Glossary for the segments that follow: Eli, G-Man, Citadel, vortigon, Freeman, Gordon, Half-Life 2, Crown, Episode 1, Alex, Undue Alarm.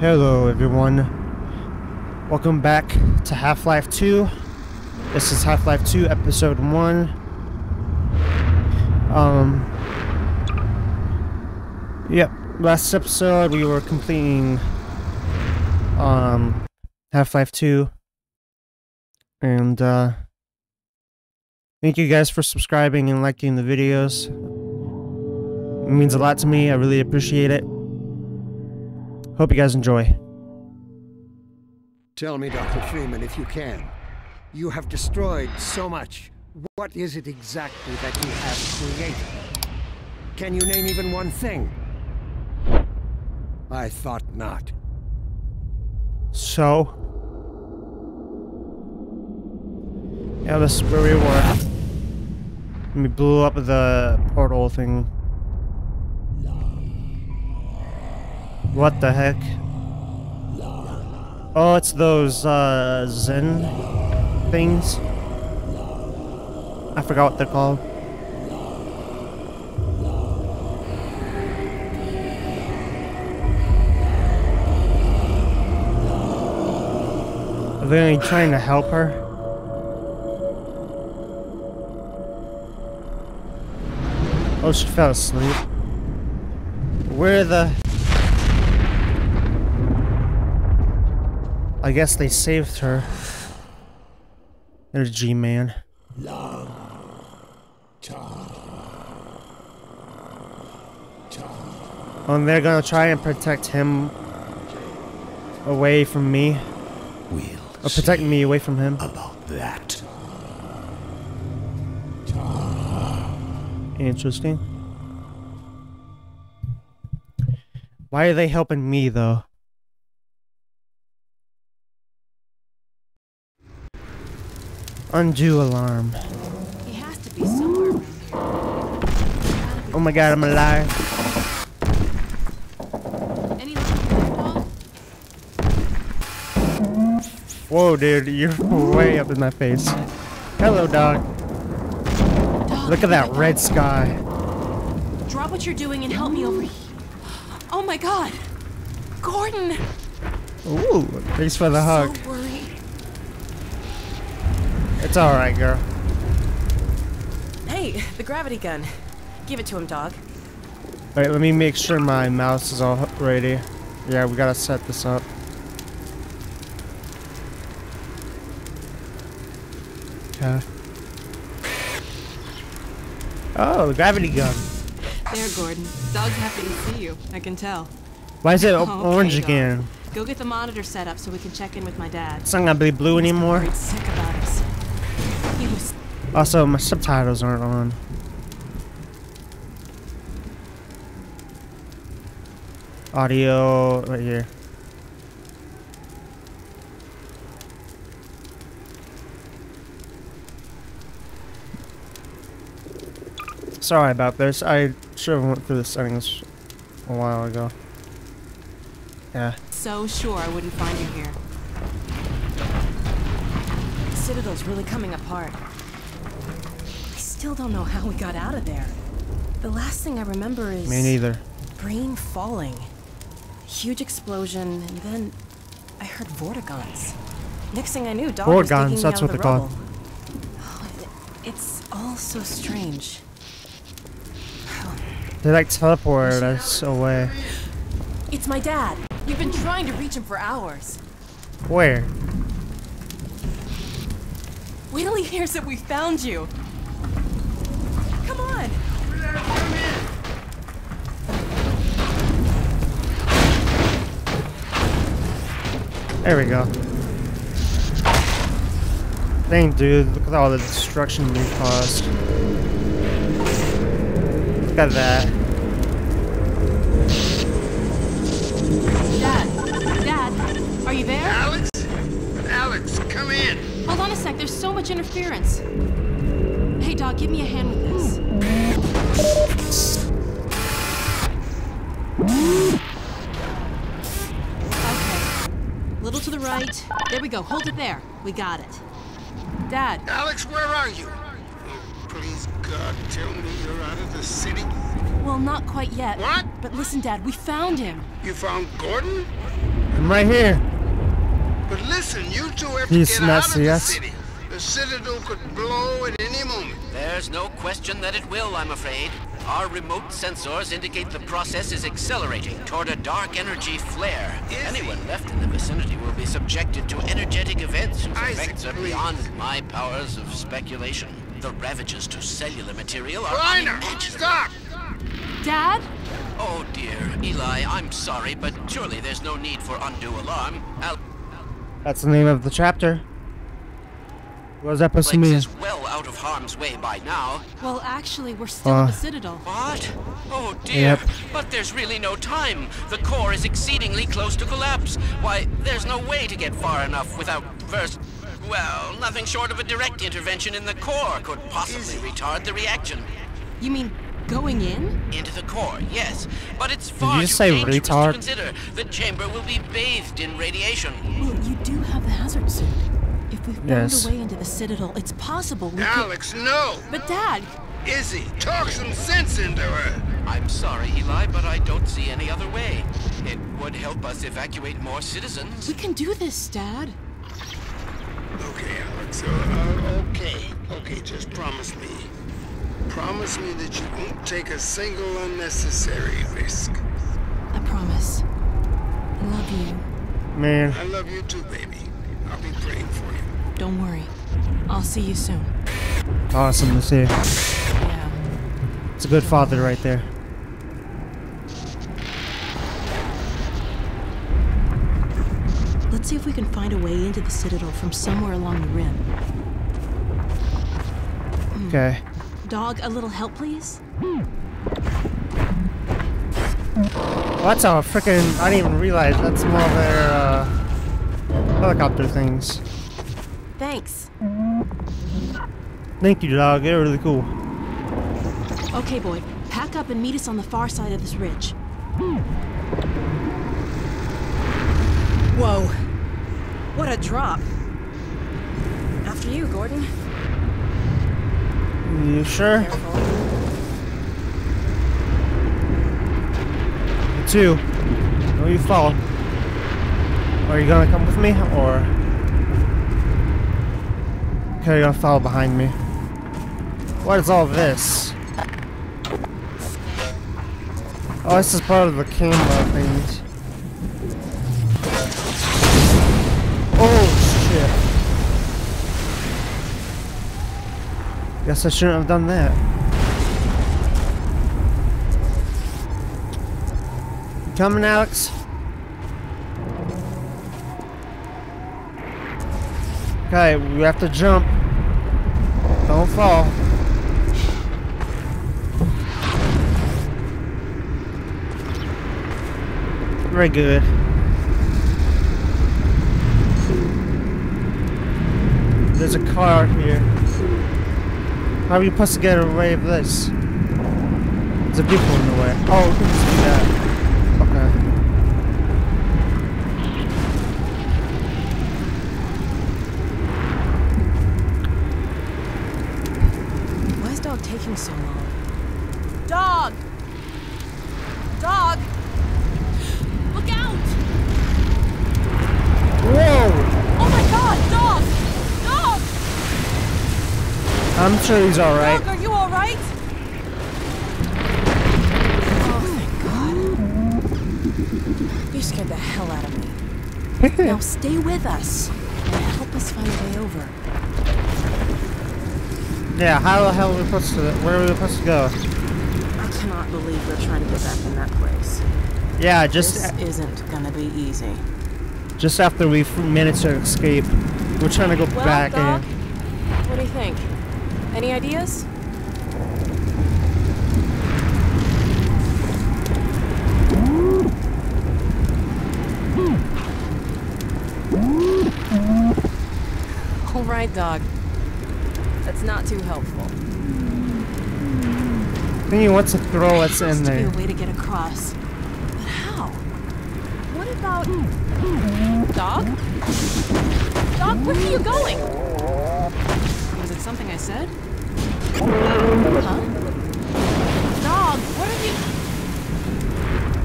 Hello everyone, welcome back to Half-Life 2. This is Half-Life 2 Episode 1. Yep, last episode we were completing Half-Life 2, and thank you guys for subscribing and liking the videos. It means a lot to me, I really appreciate it. Hope you guys enjoy. Tell me, Dr. Freeman, if you can. You have destroyed so much. What is it exactly that you have created? Can you name even one thing? I thought not. So? Yeah, this is where we were. We blew up the portal thing. What the heck? Oh, it's those, Zen things. I forgot what they're called. Are they trying to help her? Oh, she fell asleep. Where the... I guess they saved her. There's G-Man. Oh, and they're gonna try and protect him away from me. Or protect me away from him. About that. Interesting. Why are they helping me though? Undo alarm. He has to be somewhere around here. Oh my god, I'm alive. Whoa, dude, you're way up in my face. Hello, dog. Look at that red sky. Drop what you're doing and help me over here. Oh my god, Gordon. Ooh, thanks for the hug. So worried. It's alright, girl. Hey, the gravity gun. Give it to him, dog. Alright, let me make sure my mouse is all ready. Yeah, we gotta set this up. Okay. Oh, the gravity gun. There, Gordon. Dog's happy to see you. I can tell. Why is it orange again? Go get the monitor set up so we can check in with my dad. It's not gonna be blue anymore. Sick about us. Also, my subtitles aren't on. Audio right here. Sorry about this. I should have went through the settings a while ago. Yeah. So sure I wouldn't find you here. Citadel's really coming apart. I still don't know how we got out of there. The last thing I remember is... Me neither. Brain falling. Huge explosion, and then... I heard vortigons. Next thing I knew, Dog was taking me out of the rubble. Vortigons, that's what they're called. Oh, it's all so strange. They like teleported us away. It's my dad. You've been trying to reach him for hours. Where? Wait till he hears that we found you. Come on. There we go. Dang, dude, look at all the destruction we caused. Look at that. Dad, are you there? Alex? Alex, come in. Hold on a sec, there's so much interference. Hey, Dog, give me a hand with this. Okay. Little to the right. There we go, hold it there. We got it. Dad. Alex, where are you? Oh, please, God, tell me you're out of the city. Well, not quite yet. What? But listen, Dad, we found him. You found Gordon? I'm right here. But listen, you two have to get out of the city. The Citadel could blow at any moment. There's no question that it will, I'm afraid. Our remote sensors indicate the process is accelerating toward a dark energy flare. Anyone left in the vicinity will be subjected to energetic events whose effects are beyond my powers of speculation. The ravages to cellular material are unimaginable. Stop! Dad? Oh dear, Eli, I'm sorry, but surely there's no need for undue alarm. That's the name of the chapter. What's that supposed to mean? Is well out of harm's way by now. Well, actually, we're still in the Citadel. What? Oh dear. Yep. But there's really no time. The core is exceedingly close to collapse. Why, there's no way to get far enough without first... Well, nothing short of a direct intervention in the core could possibly retard the reaction. You mean... going in? Into the core, yes. But it's far too dangerous to consider. The chamber will be bathed in radiation. Well, you do have the hazard suit. If we found a way into the Citadel, it's possible we could... no! But Dad! Izzy, talk some sense into her! I'm sorry, Eli, but I don't see any other way. It would help us evacuate more citizens. We can do this, Dad. Okay, Alex, okay, just promise me. Promise me that you won't take a single unnecessary risk. I promise. I love you. Man. I love you too, baby. I'll be praying for you. Don't worry. I'll see you soon. Awesome to see you. Yeah. It's a good father right there. Let's see if we can find a way into the Citadel from somewhere along the rim. Okay. Dog, a little help, please. Well, that's a freaking. I didn't even realize that's more of their helicopter things. Thanks. Thank you, dog. They're really cool. Okay, boy. Pack up and meet us on the far side of this ridge. Whoa! What a drop. After you, Gordon. You sure? Two. No, you fall. Are you gonna come with me, or okay, you're gonna follow behind me? What is all this? Oh, this is part of the camera things. Oh shit! Guess I shouldn't have done that. You coming, Alex? Okay, we have to jump. Don't fall. Very good. There's a car here. How are you supposed to get away with this? There's a vehicle in the way. Oh, we can just do that. Okay. Why is dog taking so long? Dog! Dog! Look out! Whoa! Oh my god, dog! I'm sure he's alright. Dog, are you alright? Oh, thank God. You scared the hell out of me. Now stay with us and help us find a way over. Yeah, how the hell are we supposed to... where are we supposed to go? I cannot believe we're trying to get back in that place. Yeah, just... this isn't gonna be easy. Just after we managed to escape, we're trying to go back Dog, and... what do you think? Any ideas? All right, dog. That's not too helpful. I think he wants to throw us in there. There has to be a way to get across. But how? What about... dog? Dog, where are you going? Was it something I said? Huh? Dog, what are you...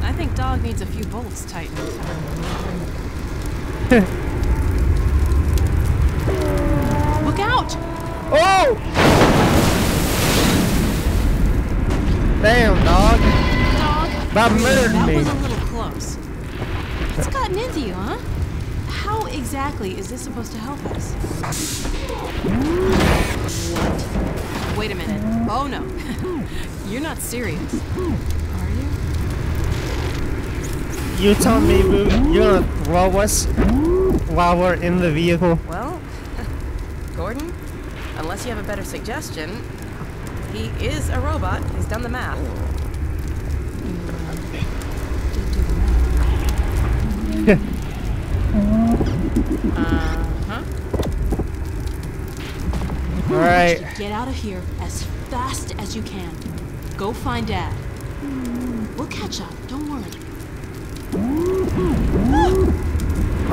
I think dog needs a few bolts tightened. Look out! Oh! Damn, dog. Dog. Bob murdered me. That was a little close. It's gotten into you, huh? How exactly is this supposed to help us? What? Wait a minute. Oh no. You're not serious, are you? You tell me, boo. You're gonna throw us while we're in the vehicle. Well, Gordon, unless you have a better suggestion, he is a robot. He's done the math. All right. Get out of here as fast as you can. Go find Dad. We'll catch up. Don't worry.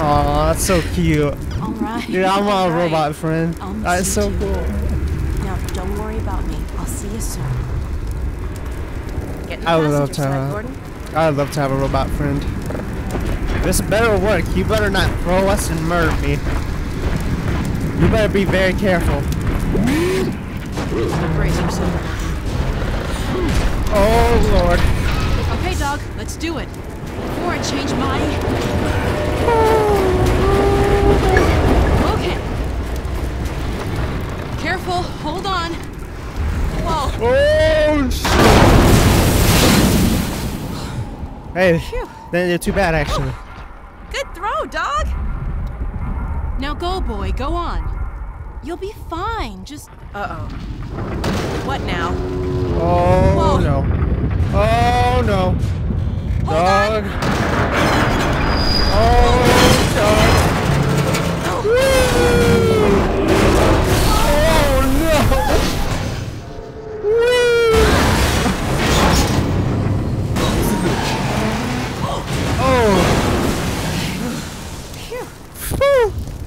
Oh, that's so cute. All right. Dude, I'm a robot friend. That's so cool. Now, don't worry about me. I'll see you soon. I would love to have. I would love to have a robot friend. This better work. You better not throw us and murder me. You better be very careful. Brace yourself. Oh Lord. Okay, dog, let's do it. Before I change my. Okay. Careful. Hold on. Whoa. Oh shit. Hey. Phew. Then you're too bad, actually. Good throw, dog. Now go, boy. Go on. You'll be fine. Just What now? Oh no! Oh no! Dog! Oh dog! Oh no! Oh!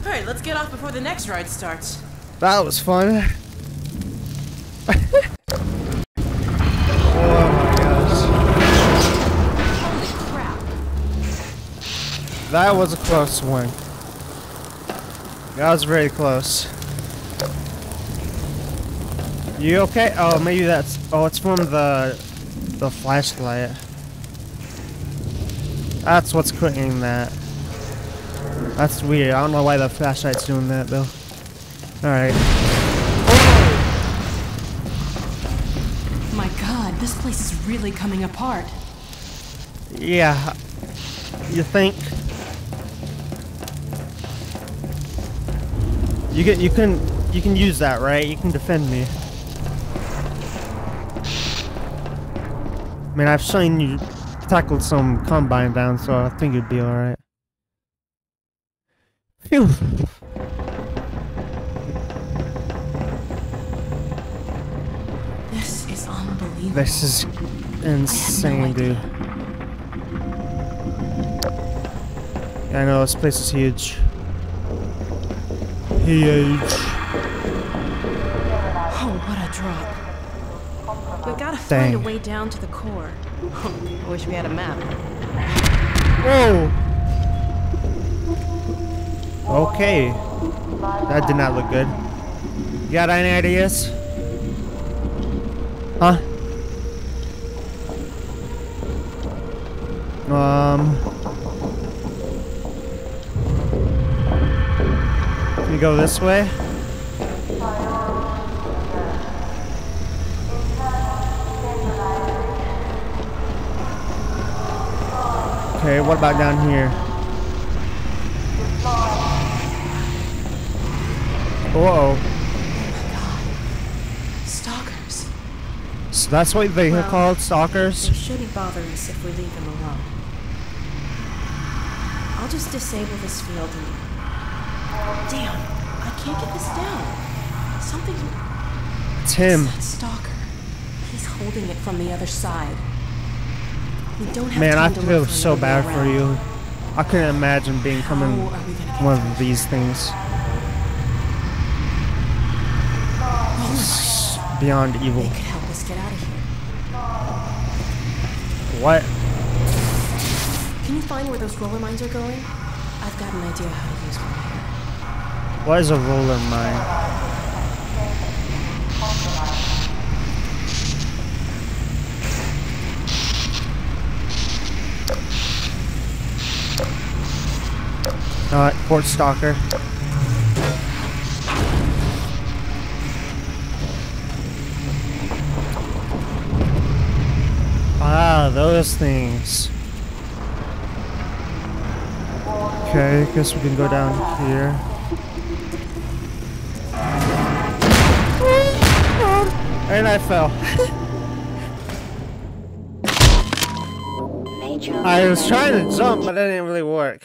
All right, let's get off before the next ride starts. That was fun. Oh my gosh. Holy crap. That was a close one. That was very close. You okay? Oh, maybe that's... Oh, it's from the flashlight. That's what's creating that. That's weird. I don't know why the flashlight's doing that, though. Alright. Oh my god, this place is really coming apart. Yeah. You think? You can use that, right? You can defend me. I mean, I've shown you tackled some combine down, so I think you'd be alright. Phew. This is insane, dude. I know this place is huge. Huge. Oh, what a drop. We gotta find a way down to the core. I wish we had a map. Whoa! Okay. That did not look good. You got any ideas? Huh? Can we go this way? Okay, what about down here? Whoa. Stalkers. So that's what they are called, stalkers? They shouldn't bother us if we leave them alone. I'll just disable this field and... Damn, I can't get this down. Something... It's him. It's that stalker. He's holding it from the other side. We don't have Man, time I to feel so bad around. For you. I couldn't imagine being coming one of these things. Oh my. Beyond evil. They could help us get out of here. What? Can you find where those roller mines are going? I've got an idea how to use one here. Why is a roller mine? Alright, Port Stalker. Ah, those things. Okay, I guess we can go down here. And I fell. I was trying to jump, but that didn't really work.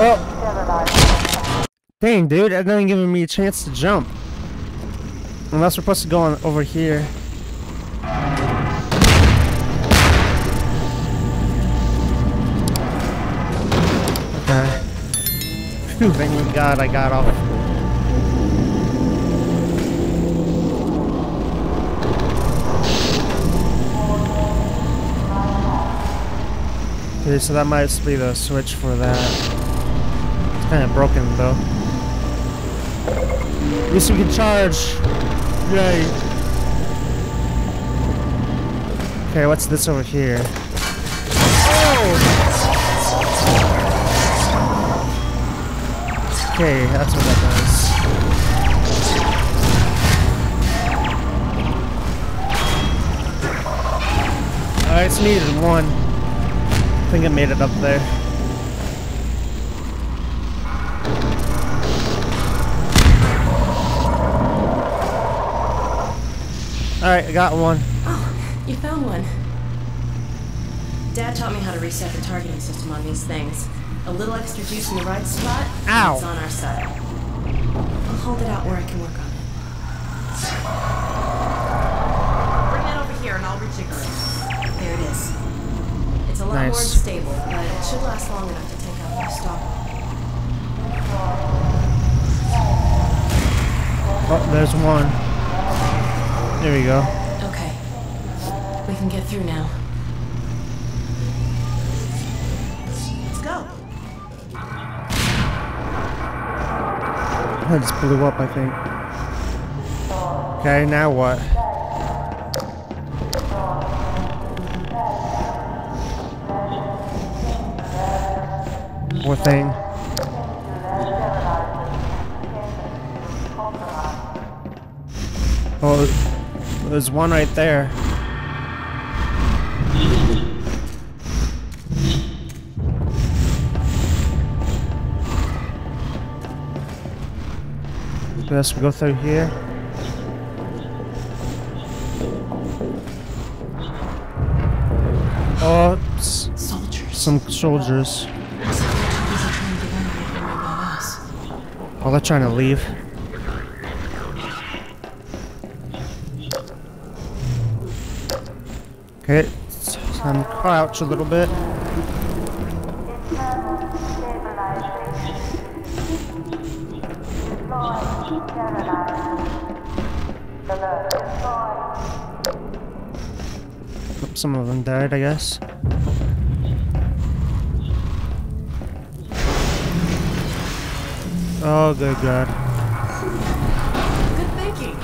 Oh! Dang, dude, that doesn't give me a chance to jump. Unless we're supposed to go on over here. Okay. Phew, thank God I got off. Okay, so that might be the switch for that. It's kind of broken though. At least we can charge! Yay! Okay, what's this over here? Oh! Okay, that's what that does. Alright, it's needed one. I think I made it up there. Alright, I got one. Oh, you found one. Dad taught me how to reset the targeting system on these things. A little extra juice in the right spot, and it's on our side. I'll hold it out where I can work on it. Bring that over here and I'll rejigger it. There it is. It's a lot more stable, but it should last long enough to take out the stock. Oh, there's one. There we go. Okay. We can get through now. Let's go. I just blew up, I think. Okay, now what? Poor thing. Oh, there's one right there. Let's go through here. Oh, soldiers. Some soldiers. Oh, they're trying to leave. Okay, time to crouch a little bit. Oops, some of them died, I guess. Oh, good God. Good thinking.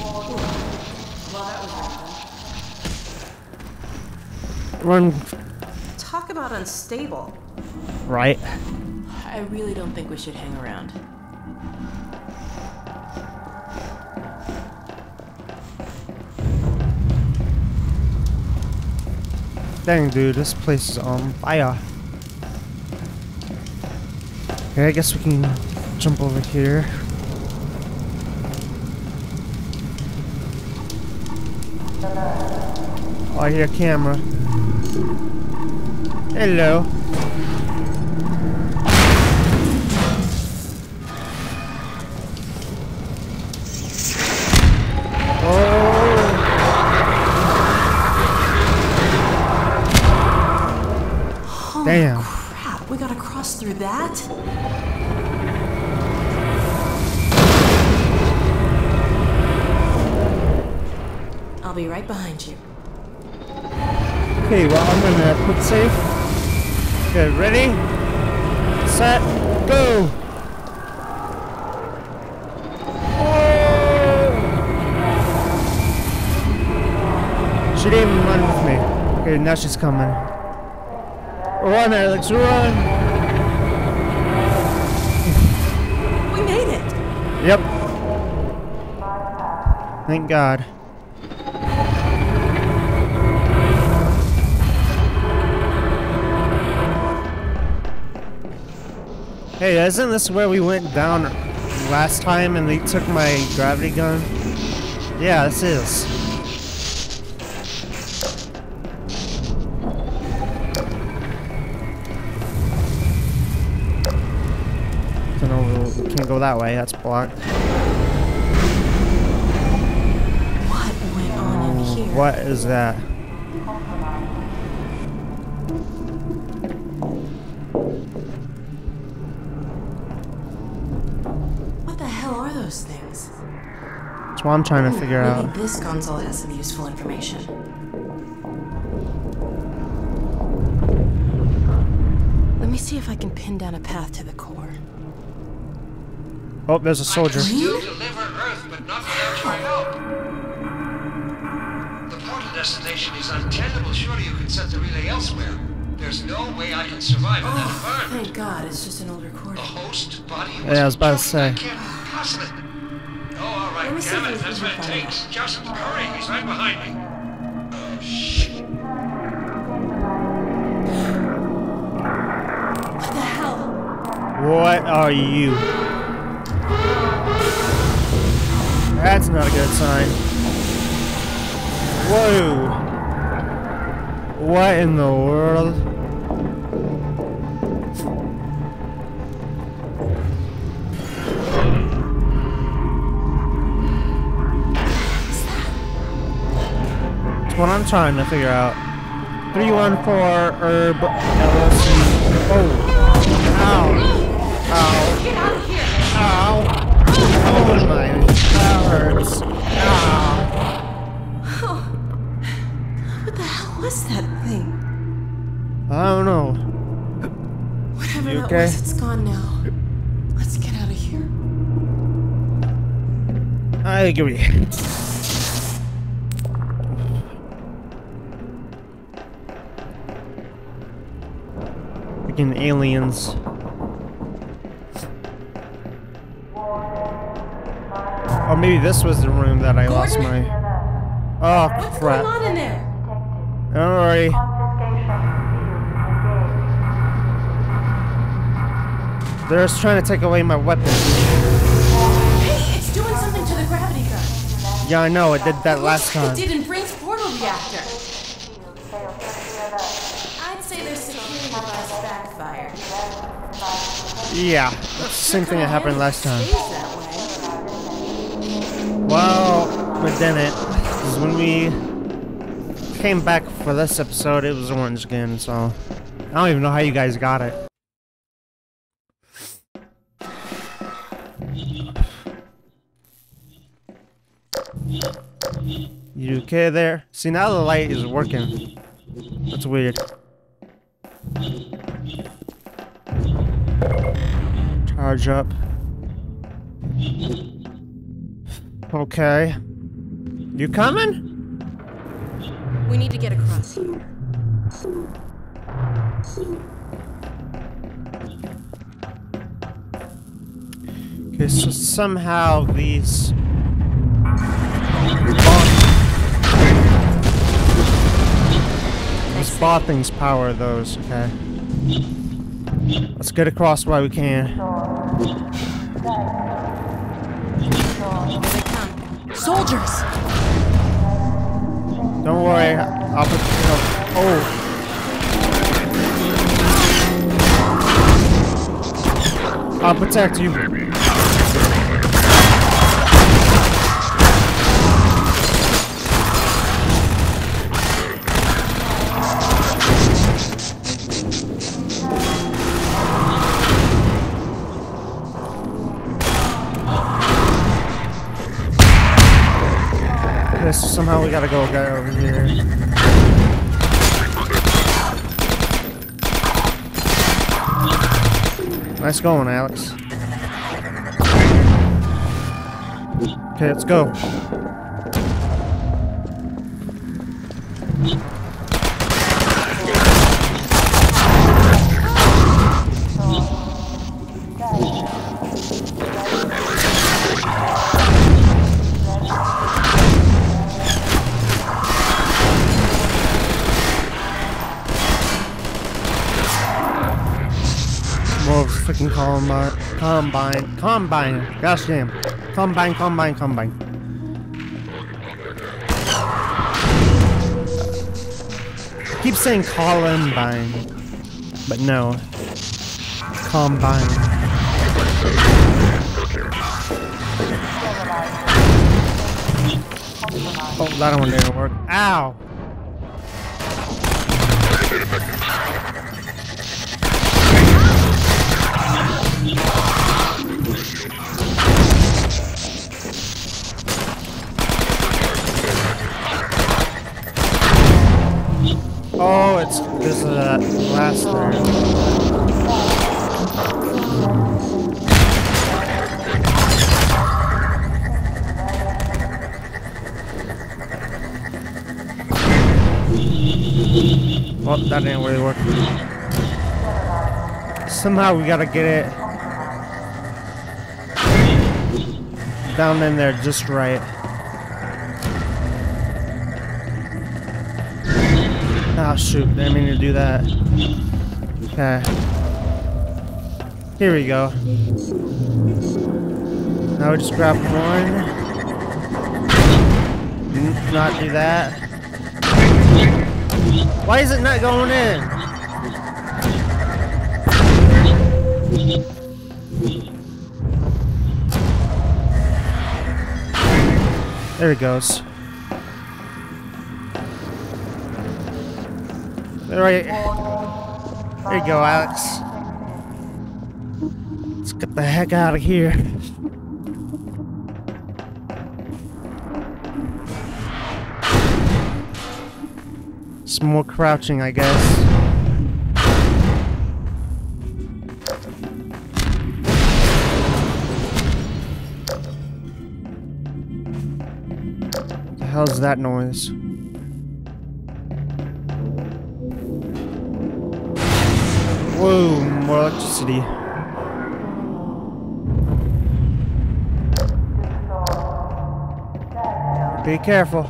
Whoa. Run. Talk about unstable. Right. I really don't think we should hang around. Dang, dude, this place is on fire. Okay, I guess we can jump over here. Oh, I hear a camera. Hello. I'll be right behind you. Okay, well, I'm gonna put save. Okay, ready, set, go! Whoa! She didn't even run with me. Okay, now she's coming. Run, Alex, run! We made it! Yep. Thank God. Hey, isn't this where we went down last time and they took my gravity gun? Yeah, this is. We can't go that way, that's blocked. What went on in here? What is that? That's what I'm trying to figure out. This console has some useful information. Let me see if I can pin down a path to the core. Oh, there's a soldier. I can still deliver Earth, but not without your help. The portal destination is untenable. Surely you can set the relay elsewhere. There's no way I can survive in that environment. Thank God, it's just an old recording. The host body was I was about to say. I can't possibly. Damn it, that's what it takes. Just hurry, he's right behind me. Oh, shit. What the hell? What are you? That's not a good sign. Whoa. What in the world? What I'm trying to figure out. 314 herb LLC. Oh. Ow. Ow. Get out of here. Ow. Oh my. That hurts. Ow. Oh. What the hell was that thing? I don't know. Whatever that was, it's gone now. Let's get out of here. I agree. Aliens. Or maybe this was the room that I lost my. Oh crap! What's going on in there? Don't worry. They're just trying to take away my weapon. Hey, it's doing something to the gravity gun. Yeah, I know. It did that last time. It did in Brink's portal reactor. Yeah, same thing that happened last time. Well, but then it, because when we came back for this episode, it was orange again, so I don't even know how you guys got it. You okay there? See, now the light is working. That's weird. Charge up. Okay. You coming? We need to get across here. Okay, so somehow these... These ball things power those, okay. Let's get across while we can. Soldiers! Don't worry, I'll put you up. Oh! I'll protect you. this. Somehow we gotta go guy over here. Nice going, Alex. Okay, let's go. Combine. Gosh damn. Combine. I keep saying Columbine, but no. Combine. Oh, that one didn't work. Ow! Oh, it's because of that last turn. Well, that didn't really work. Somehow we gotta get it down in there just right. Ah, shoot, didn't mean to do that. Okay. Here we go. Now we just grab one. Did not do that. Why is it not going in? There it goes. Alright. There you go, Alex. Let's get the heck out of here. Some more crouching, I guess. What the hell's that noise? Whoa, more electricity. Be careful.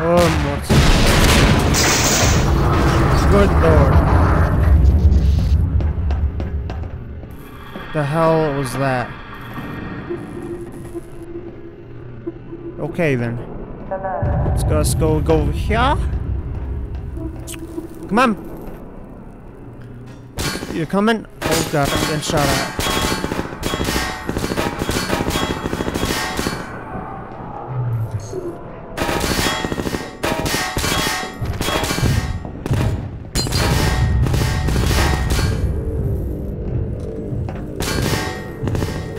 Oh, good lord. The hell was that? Okay then. Let's go over here. Come on. You're coming? Oh god, I'm getting shot at.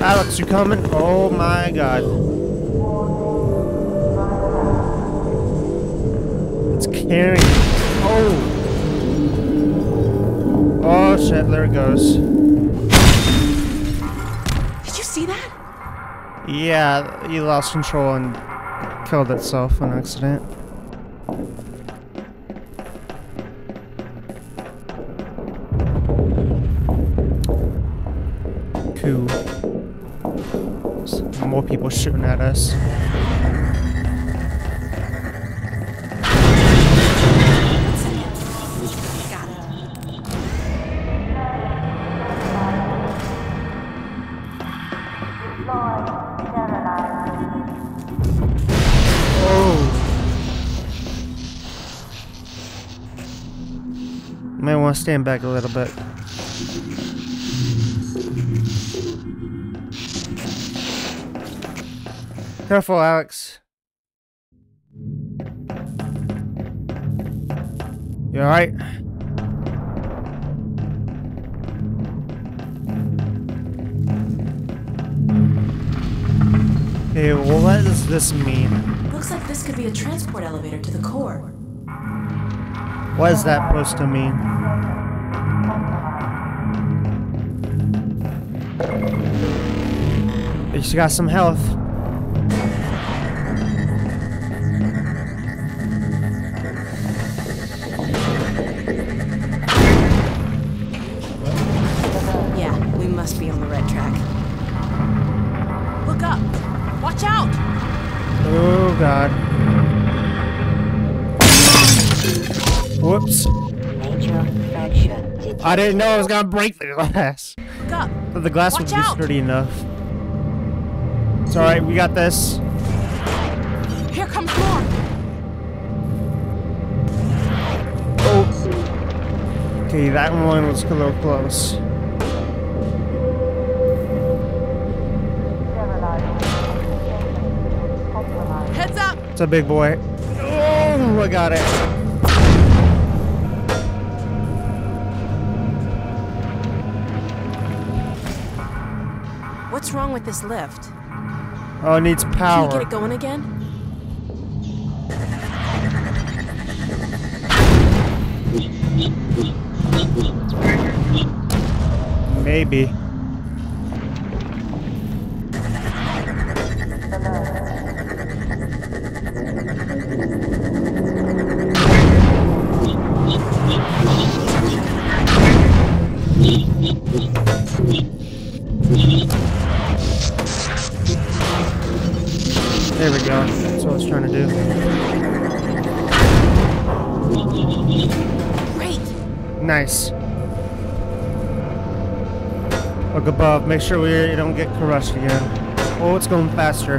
Alex, you coming? Oh my god. It's carrying. Oh! Oh shit, there it goes. Did you see that? Yeah, he lost control and killed itself on accident. Cool. More people shooting at us. Oh, may want to stand back a little bit. Careful, Alex. You alright? Okay, well, what does this mean? Looks like this could be a transport elevator to the core. What is that supposed to mean? She's got some health. Yeah, we must be on the red track. Look up! Watch out! Oh god. Whoops. I didn't know it was gonna break the glass. Look up. But the glass was sturdy enough. It's alright, we got this. Here comes more! Oh. Okay, that one was a little close. Heads up! It's a big boy. Oh, I got it. What's wrong with this lift? Oh, it needs power. Can you get it going again? Maybe. There we go. That's what I was trying to do. Great. Nice. Look above. Make sure we don't get crushed again. Oh, it's going faster.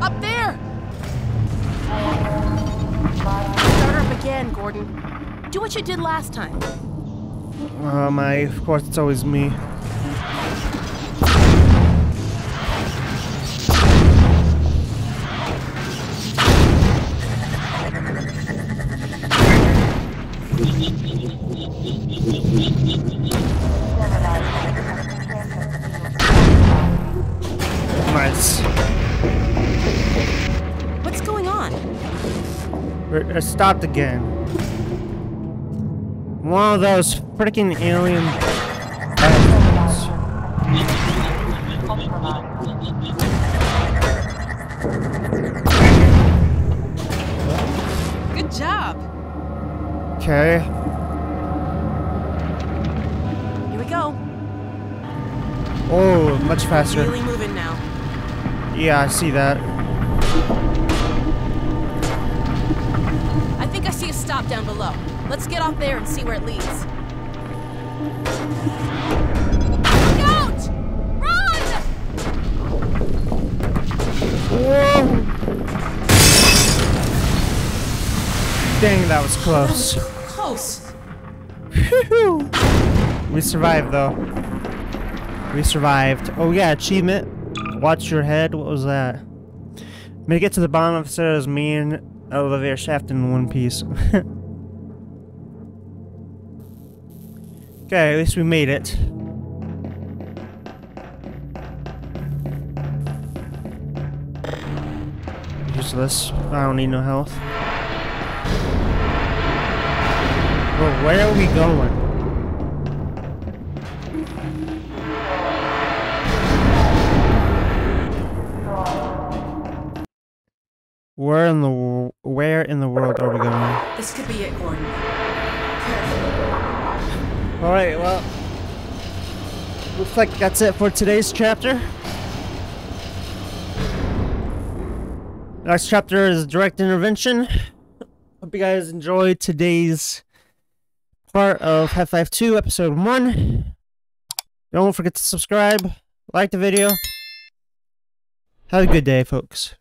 Up there. Start up again, Gordon. Do what you did last time. Of course, it's always me. What's going on? We're stopped again. One of those freaking alien. Good job. Okay. Here we go. Oh, much faster. Really moving now. Yeah, I see that. I think I see a stop down below. Let's get off there and see where it leads. Look out! Run! Whoa! Dang, that was close. That was close. Whew! We survived, though. We survived. Oh yeah, achievement. Watch your head. What was that? Make it to the bottom of Citadel's main elevator shaft in one piece. Okay, at least we made it. Useless. I don't need no health. But where are we going? Where in the world are we going? This could be it, Gordon. All right, well, looks like that's it for today's chapter. Next chapter is direct intervention. Hope you guys enjoyed today's part of Half-Life 2, Episode 1. Don't forget to subscribe, like the video. Have a good day, folks.